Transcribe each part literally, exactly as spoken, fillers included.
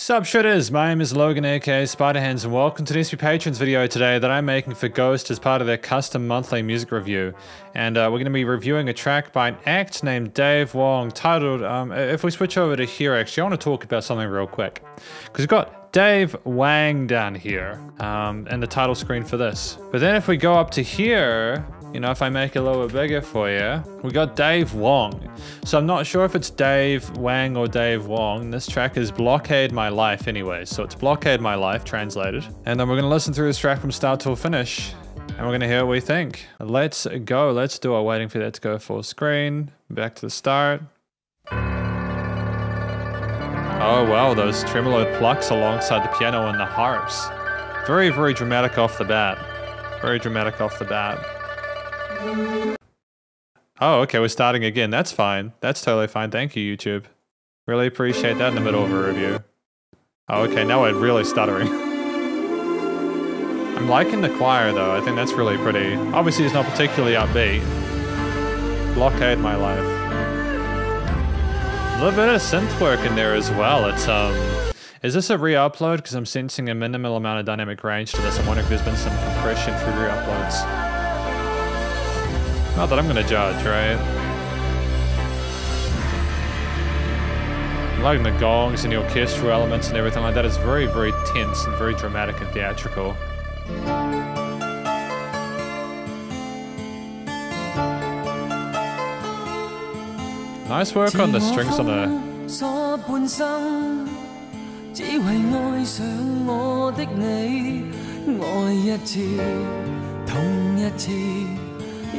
Sup shooters, my name is Logan aka Spiderhands and welcome to the S P Patrons video today that I'm making for Ghost as part of their custom monthly music review. And uh, we're going to be reviewing a track by an act named Dave Wong titled, um, if we switch over to here actually, I want to talk about something real quick. Because we've got Dave Wang down here um, and the title screen for this. But then if we go up to here, you know, if I make it a little bit bigger for you, we got Dave Wong. So I'm not sure if it's Dave Wang or Dave Wong. This track is Blockade My Life anyway. So it's Blockade My Life translated. And then we're gonna listen through this track from start till finish. And we're gonna hear what we think. Let's go, let's do it. Waiting for that to go full screen. Back to the start. Oh wow, those tremolo plucks alongside the piano and the harps. Very, very dramatic off the bat. Very dramatic off the bat. Oh, okay, we're starting again. That's fine. That's totally fine. Thank you, YouTube. Really appreciate that in the middle of a review. Oh, okay, now we're really stuttering. I'm liking the choir though. I think that's really pretty. Obviously, it's not particularly upbeat. Blockade My Life. A little bit of synth work in there as well. It's um, is this a re-upload? Because I'm sensing a minimal amount of dynamic range to this. I'm wondering if there's been some compression through re-uploads. Not that I'm going to judge, right? I'm liking the gongs and the orchestral elements and everything like that. It's very, very tense and very dramatic and theatrical. Nice work on the strings on the...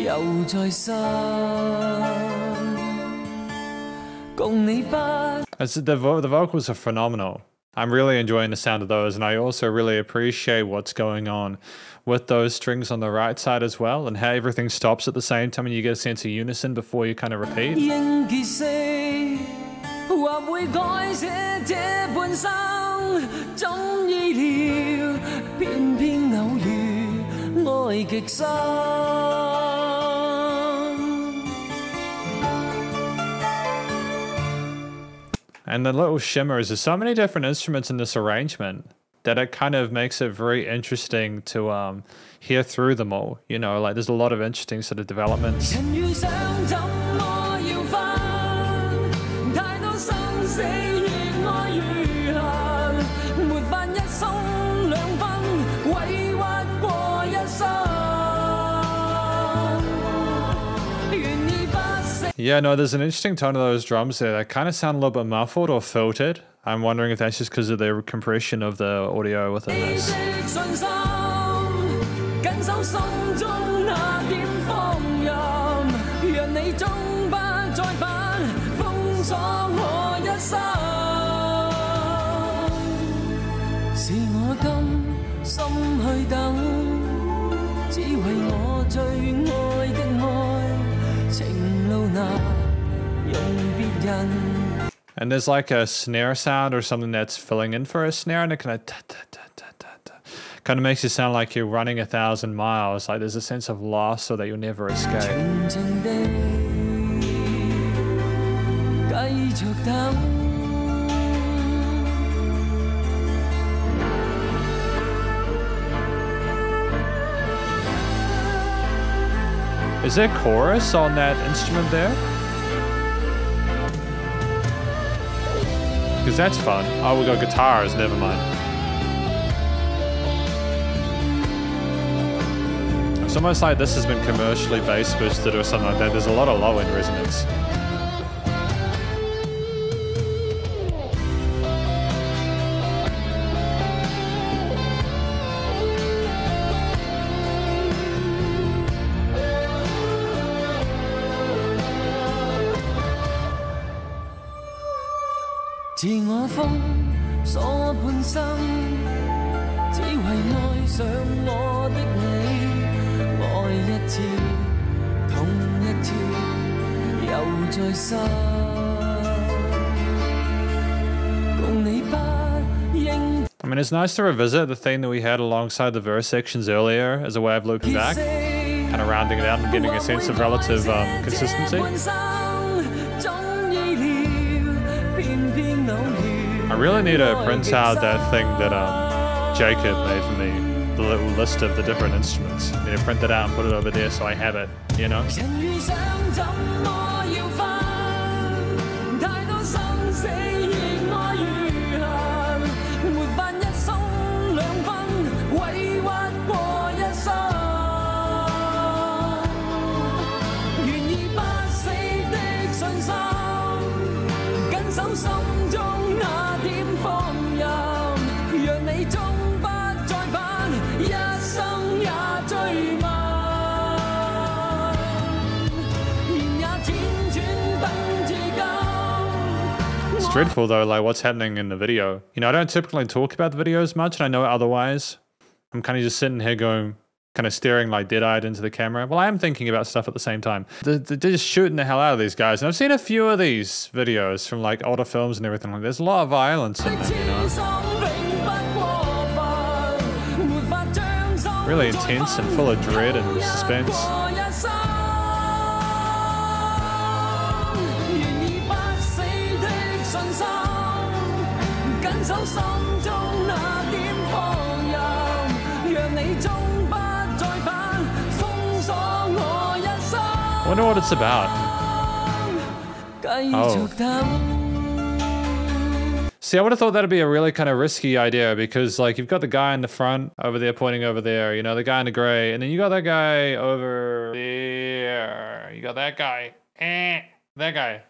It's, the, vo the vocals are phenomenal. I'm really enjoying the sound of those, and I also really appreciate what's going on with those strings on the right side as well, and how everything stops at the same time and you get a sense of unison before you kind of repeat. And the little shimmers, there's so many different instruments in this arrangement that it kind of makes it very interesting to um, hear through them all. You know, like there's a lot of interesting sort of developments. Yeah, no, there's an interesting tone of those drums there. They kind of sound a little bit muffled or filtered. I'm wondering if that's just because of the compression of the audio within this. And there's like a snare sound or something that's filling in for a snare, and it kind of ta, ta, ta, ta, ta, ta. Kind of makes you sound like you're running a thousand miles. Like there's a sense of loss, so that you'll never escape. Is there chorus on that instrument there? Because that's fun. Oh, we got guitars, never mind. It's almost like this has been commercially bass boosted or something like that. There's a lot of low end resonance. I mean, it's nice to revisit the theme that we had alongside the verse sections earlier as a way of looping back, kind of rounding it out and getting a sense of relative um, consistency. I really need to print out that thing that um, Jacob made for me, the little list of the different instruments. I need to print that out and put it over there so I have it, you know? It's dreadful though, like what's happening in the video. You know, I don't typically talk about the videos much, and I know otherwise I'm kind of just sitting here going, kind of staring like dead-eyed into the camera. Well, I am thinking about stuff at the same time. They're, they're just shooting the hell out of these guys. And I've seen a few of these videos from like older films and everything. Like, there's a lot of violence in them, you know? Really intense and full of dread and suspense. I wonder what it's about. Oh. See, I would have thought that'd be a really kind of risky idea, because like you've got the guy in the front over there pointing over there, you know, the guy in the gray, and then you got that guy over there. You got that guy. Eh, that guy.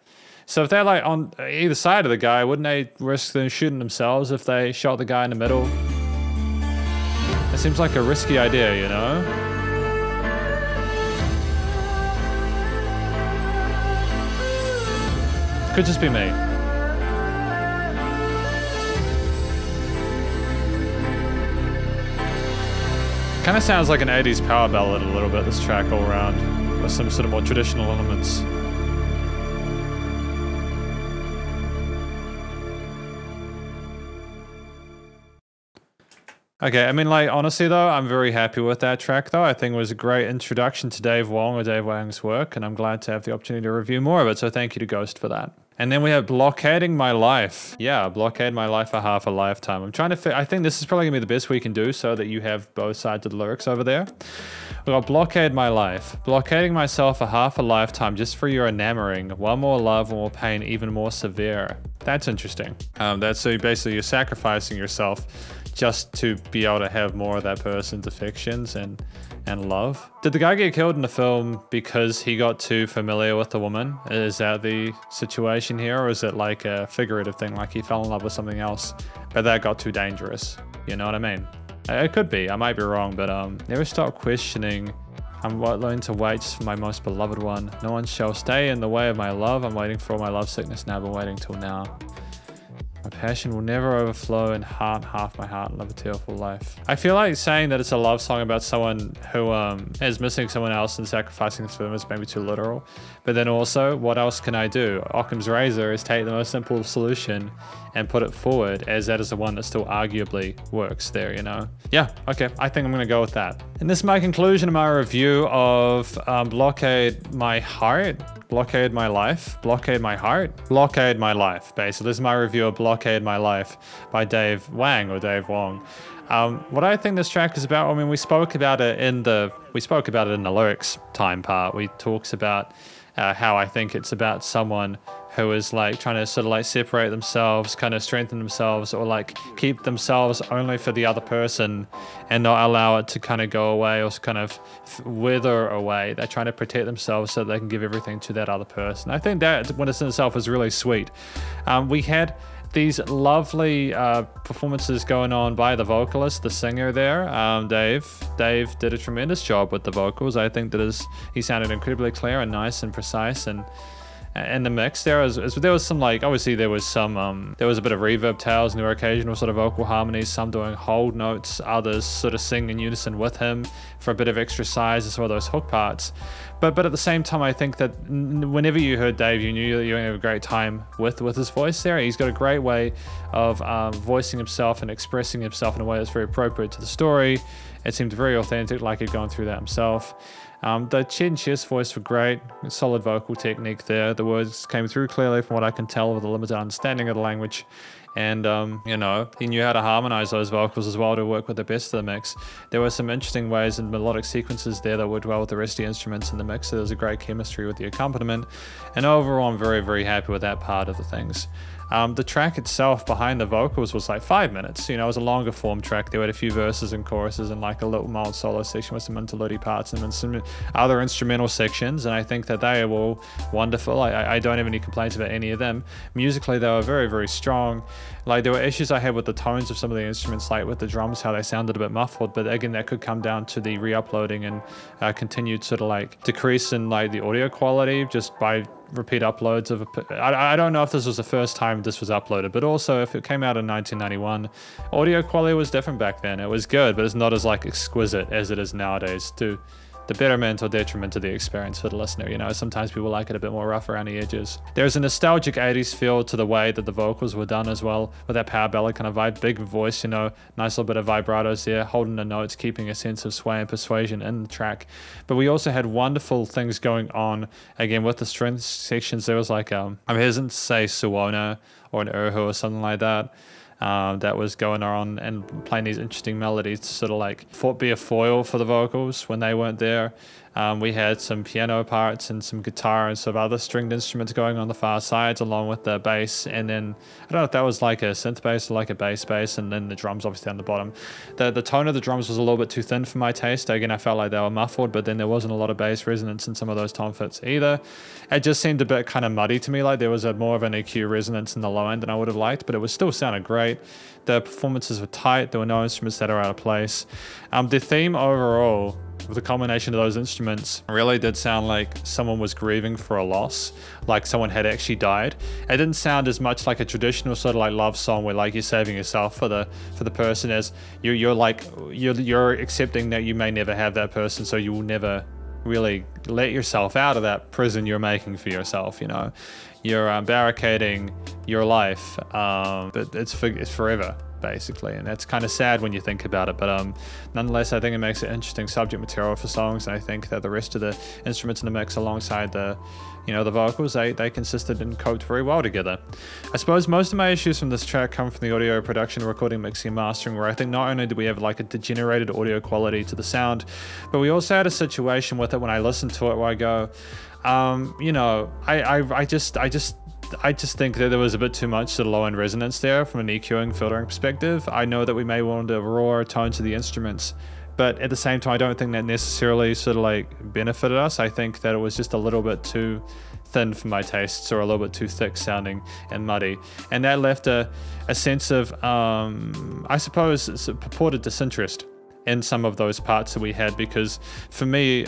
So if they're like on either side of the guy, wouldn't they risk them shooting themselves if they shot the guy in the middle? It seems like a risky idea, you know? Could just be me. Kind of sounds like an eighties power ballad a little bit, this track all around, with some sort of more traditional elements. Okay, I mean, like, honestly, though, I'm very happy with that track, though. I think it was a great introduction to Dave Wong or Dave Wong's work, and I'm glad to have the opportunity to review more of it, so thank you to Ghost for that. And then we have Blockading My Life. Yeah, Blockade My Life for Half a Lifetime. I'm trying to fit, I think this is probably going to be the best we can do so that you have both sides of the lyrics over there. We've got Blockade My Life. Blockading myself for half a lifetime just for your enamoring. One more love, one more pain, even more severe. That's interesting. Um, that's so basically you're sacrificing yourself just to be able to have more of that person's affections and and love. Did the guy get killed in the film because he got too familiar with the woman? Is that the situation here, or is it like a figurative thing, like he fell in love with something else, but that got too dangerous? You know what I mean? It could be. I might be wrong, but um, never stop questioning. I'm willing to wait for my most beloved one. No one shall stay in the way of my love. I'm waiting for all my love sickness now, but waiting till now. My passion will never overflow and heart half my heart and live a tearful life. I feel like saying that it's a love song about someone who um, is missing someone else and sacrificing for them is maybe too literal. But then also, what else can I do? Occam's razor is take the most simple solution and put it forward, as that is the one that still arguably works there, you know? Yeah, okay, I think I'm gonna go with that. And this is my conclusion of my review of um, Blockade My Heart. Blockade My Life, Blockade My Heart, Blockade My Life, basically. This is my review of Blockade My Life by Dave Wang or Dave Wong. Um, what I think this track is about, I mean, we spoke about it in the, we spoke about it in the lyrics time part. We talked about uh, how I think it's about someone who is like trying to sort of like separate themselves, kind of strengthen themselves, or like keep themselves only for the other person and not allow it to kind of go away or kind of wither away. They're trying to protect themselves so they can give everything to that other person. I think that when it's in itself is really sweet. Um, we had these lovely uh, performances going on by the vocalist, the singer there, um, Dave. Dave did a tremendous job with the vocals. I think that is, he sounded incredibly clear and nice and precise, and in the mix there was there was some, like, obviously there was some um there was a bit of reverb tails, and there were occasional sort of vocal harmonies, some doing hold notes, others sort of sing in unison with him for a bit of extra size as well, those hook parts. But but at the same time, I think that whenever you heard Dave, you knew that you were gonna have a great time with with his voice there. He's got a great way of um, voicing himself and expressing himself in a way that's very appropriate to the story. It seemed very authentic, like he'd gone through that himself. Um, the Chen Chi's voice were great, solid vocal technique there. The words came through clearly from what I can tell with a limited understanding of the language. And, um, you know, he knew how to harmonize those vocals as well to work with the best of the mix. There were some interesting ways and melodic sequences there that worked well with the rest of the instruments in the mix. So there was a great chemistry with the accompaniment. And overall, I'm very, very happy with that part of the things. Um, the track itself behind the vocals was like five minutes. You know, it was a longer form track. There were a few verses and choruses and like a little mild solo section with some interlude parts and then some other instrumental sections. And I think that they were all wonderful. I, I don't have any complaints about any of them. Musically, they were very, very strong. Like there were issues I had with the tones of some of the instruments, like with the drums, how they sounded a bit muffled. But again, that could come down to the re-uploading and uh, continued sort of like decrease in like the audio quality just by repeat uploads of a, I, I don't know if this was the first time this was uploaded, but also if it came out in nineteen ninety-one, audio quality was different back then. It was good, but it's not as like exquisite as it is nowadays to the betterment or detriment to the experience for the listener. You know, sometimes people like it a bit more rough around the edges. There's a nostalgic eighties feel to the way that the vocals were done as well, with that power ballad kind of vibe, big voice, you know, nice little bit of vibratos there, holding the notes, keeping a sense of sway and persuasion in the track. But we also had wonderful things going on, again, with the string sections. There was like, um, I'm hesitant to say suona or an erhu or something like that. Um, that was going on and playing these interesting melodies to sort of like be a foil for the vocals when they weren't there. Um, we had some piano parts and some guitar and some other stringed instruments going on the far sides along with the bass, and then I don't know if that was like a synth bass or like a bass bass, and then the drums obviously on the bottom. The, the tone of the drums was a little bit too thin for my taste. Again, I felt like they were muffled, but then there wasn't a lot of bass resonance in some of those tone fits either. It just seemed a bit kind of muddy to me, like there was a more of an E Q resonance in the low end than I would have liked, but it was still sounded great. The performances were tight, there were no instruments that are out of place. Um, the theme overall, with the combination of those instruments, really did sound like someone was grieving for a loss, like someone had actually died. It didn't sound as much like a traditional sort of like love song where like you're saving yourself for the for the person, as you, you're like you're, you're accepting that you may never have that person, so you will never really let yourself out of that prison you're making for yourself. You know, you're um, barricading your life, um, but it's for, it's forever, basically, and that's kind of sad when you think about it. But um nonetheless, I think it makes it interesting subject material for songs, and I think that the rest of the instruments in the mix alongside the you know the vocals, they, they consisted and coped very well together. I suppose most of my issues from this track come from the audio production, recording, mixing and mastering, where I think not only did we have like a degenerated audio quality to the sound, but we also had a situation with it when I listened to it where I go, um you know I I, I just I just I just think that there was a bit too much to the low end resonance there from an EQing filtering perspective. I know that we may want a raw tone to the instruments, but at the same time, I don't think that necessarily sort of like benefited us. I think that it was just a little bit too thin for my tastes, or a little bit too thick sounding and muddy. And that left a, a sense of, um, I suppose, it's a purported disinterest in some of those parts that we had, because for me,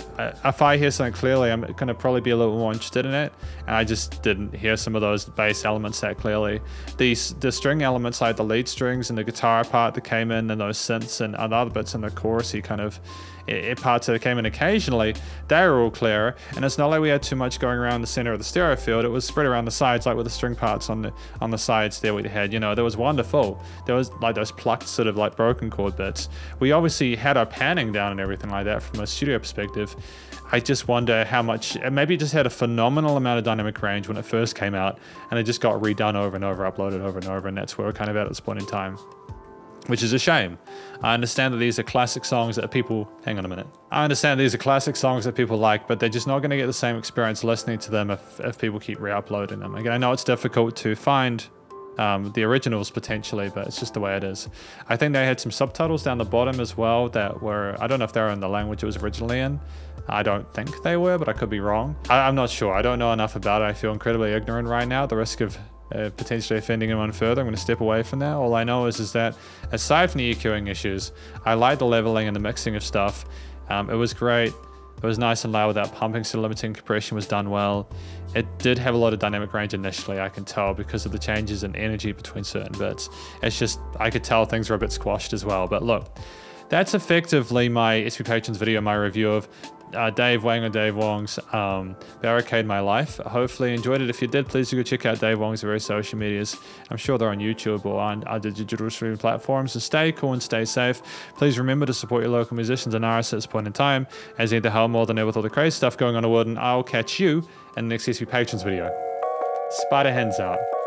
if I hear something clearly, I'm gonna probably be a little more interested in it, and I just didn't hear some of those bass elements that clearly. These the string elements, like the lead strings and the guitar part that came in, and those synths and other bits in the chorusy kind of it parts that came in occasionally, they were all clearer, and it's not like we had too much going around the center of the stereo field. It was spread around the sides, like with the string parts on the on the sides there we had, you know, there was wonderful. There was like those plucked sort of like broken chord bits. We obviously had our panning down and everything like that from a studio perspective. I just wonder how much, maybe it just had a phenomenal amount of dynamic range when it first came out, and it just got redone over and over, uploaded over and over, and that's where we're kind of at this point in time, which is a shame. I understand that these are classic songs that people, hang on a minute. I understand these are classic songs that people like, but they're just not gonna get the same experience listening to them if, if people keep re-uploading them. Again, I know it's difficult to find um, the originals potentially, but it's just the way it is. I think they had some subtitles down the bottom as well that were, I don't know if they were in the language it was originally in. I don't think they were, but I could be wrong. I, I'm not sure, I don't know enough about it. I feel incredibly ignorant right now at the risk of Uh, potentially offending anyone further. I'm going to step away from that. All I know is is that aside from the EQing issues, I like the leveling and the mixing of stuff. Um, it was great. It was nice and loud without pumping, so limiting compression was done well. It did have a lot of dynamic range initially, I can tell, because of the changes in energy between certain bits. It's just, I could tell things were a bit squashed as well. But look, that's effectively my S P Patrons video, my review of Uh, Dave Wong and Dave Wong's um, Blockade My Life. Hopefully you enjoyed it. If you did, please go check out Dave Wong's various social medias. I'm sure they're on YouTube or on other digital streaming platforms. And stay cool and stay safe. Please remember to support your local musicians and artists at this point in time, as they need the hell more than ever with all the crazy stuff going on in the world. And I'll catch you in the next S P Patrons video. Spiderhands out.